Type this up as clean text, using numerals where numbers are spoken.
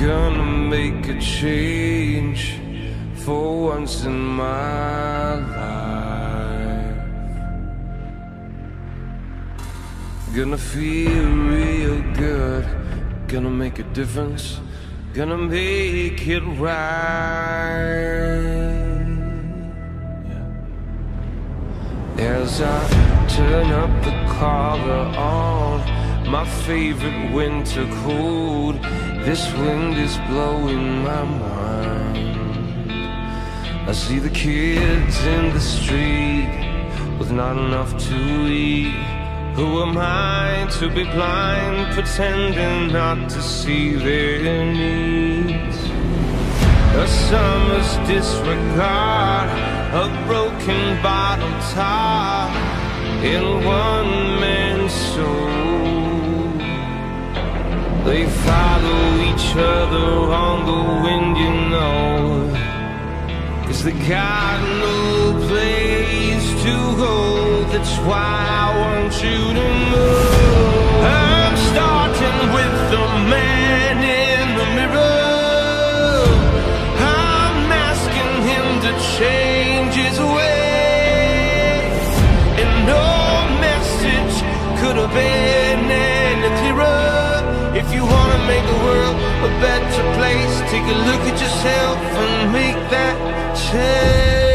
gonna make a change for once in my life. Gonna feel real good, gonna make a difference, gonna make it right. As I turn up the collar on my favorite winter coat, this wind is blowing my mind. I see the kids in the street with not enough to eat. Who am I to be blind, pretending not to see their needs? A summer's disregard, a broken bottle top, in one man's soul. They follow each other on the wind, you know, 'cause they got no place to go. That's why I want you to know. I'm starting with the man in the mirror. I'm asking him to change his ways, and no message could have been any clearer. If you want to make the world a better place, take a look at yourself and make that change.